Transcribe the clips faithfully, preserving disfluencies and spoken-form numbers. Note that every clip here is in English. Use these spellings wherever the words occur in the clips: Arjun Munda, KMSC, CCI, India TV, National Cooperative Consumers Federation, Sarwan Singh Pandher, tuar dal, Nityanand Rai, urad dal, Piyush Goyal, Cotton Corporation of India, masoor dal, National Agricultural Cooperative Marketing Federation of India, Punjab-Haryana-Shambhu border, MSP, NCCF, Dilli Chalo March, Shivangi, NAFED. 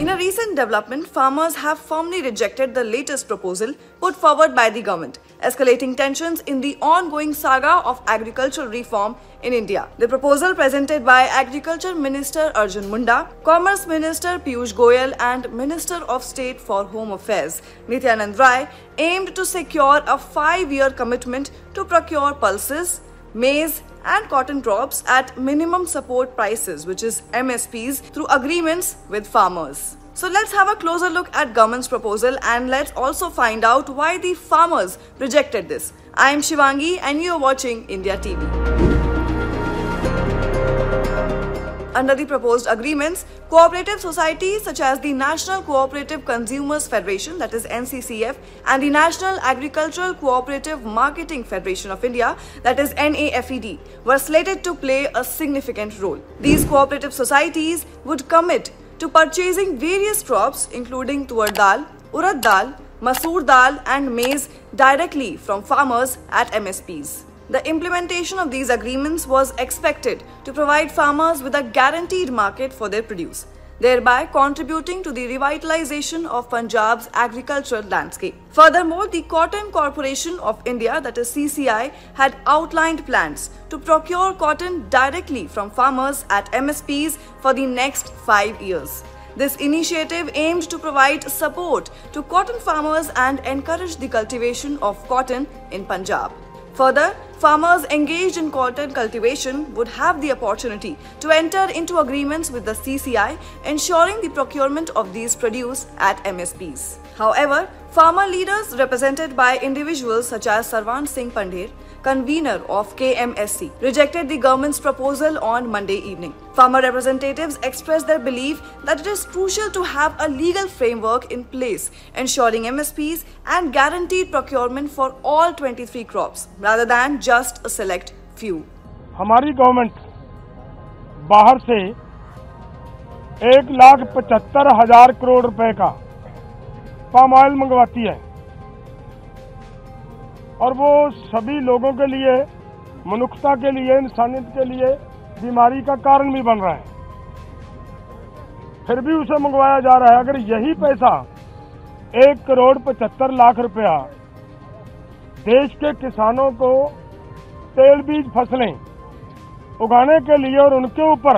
In a recent development, farmers have firmly rejected the latest proposal put forward by the government, escalating tensions in the ongoing saga of agricultural reform in India. The proposal presented by Agriculture Minister Arjun Munda, Commerce Minister Piyush Goyal and Minister of State for Home Affairs Nityanand Rai aimed to secure a five-year commitment to procure pulses, maize and cotton crops at minimum support prices, which is M S Ps, through agreements with farmers. So let's have a closer look at government's proposal and let's also find out why the farmers rejected this. I am Shivangi and you are watching India T V. Under the proposed agreements, cooperative societies such as the National Cooperative Consumers Federation, that is N C C F, and the National Agricultural Cooperative Marketing Federation of India, that is N A F E D, were slated to play a significant role. These cooperative societies would commit to purchasing various crops including tuar dal, urad dal, masoor dal and maize directly from farmers at M S Ps. The implementation of these agreements was expected to provide farmers with a guaranteed market for their produce, thereby contributing to the revitalization of Punjab's agricultural landscape. Furthermore, the Cotton Corporation of India, that is C C I, had outlined plans to procure cotton directly from farmers at M S Ps for the next five years. This initiative aimed to provide support to cotton farmers and encourage the cultivation of cotton in Punjab. Further, farmers engaged in cotton cultivation would have the opportunity to enter into agreements with the C C I, ensuring the procurement of these produce at M S Ps. However, farmer leaders represented by individuals such as Sarwan Singh Pandher, convener of K M S C, rejected the government's proposal on Monday evening. Farmer representatives expressed their belief that it is crucial to have a legal framework in place, ensuring M S Ps and guaranteed procurement for all twenty-three crops, rather than just a select few. Hamari government bahar se एक लाख पचहत्तर हज़ार करोड़ रुपए का palm oil मंगवाती है और वो सभी लोगों के लिए, मनुष्यता के लिए, इंसानियत के लिए बीमारी का कारण भी बन रहा है, फिर भी उसे मंगवाया जा रहा है। अगर यही पैसा एक करोड़ पचहत्तर लाख रुपया देश के किसानों को तेल बीज फसलें उगाने के लिए और उनके ऊपर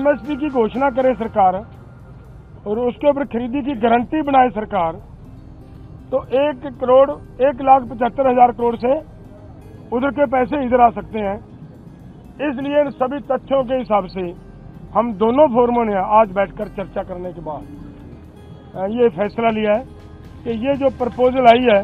एमएसपी की घोषणा करे सरकार और उसके ऊपर खरीदी की गारंटी बनाए सरकार, तो एक करोड़ एक लाख पचहत्तर हजार करोड़ से उधर के पैसे इधर आ सकते हैं। इसलिए इन सभी तथ्यों के हिसाब से हम दोनों फोरमों ने आज बैठकर चर्चा करने के बाद ये फैसला लिया है कि ये जो प्रपोजल आई है,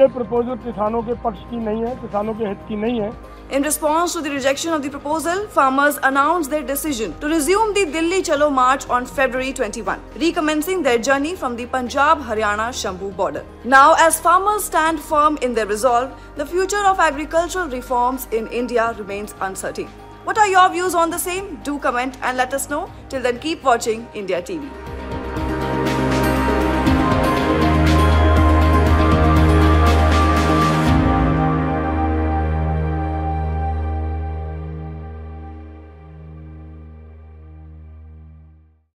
ये प्रपोजल किसानों के पक्ष की नहीं है, किसानों के हित की नहीं है। In response to the rejection of the proposal, farmers announced their decision to resume the Dilli Chalo March on February twenty-first, recommencing their journey from the Punjab-Haryana-Shambhu border. Now, as farmers stand firm in their resolve, the future of agricultural reforms in India remains uncertain. What are your views on the same? Do comment and let us know. Till then, keep watching India T V.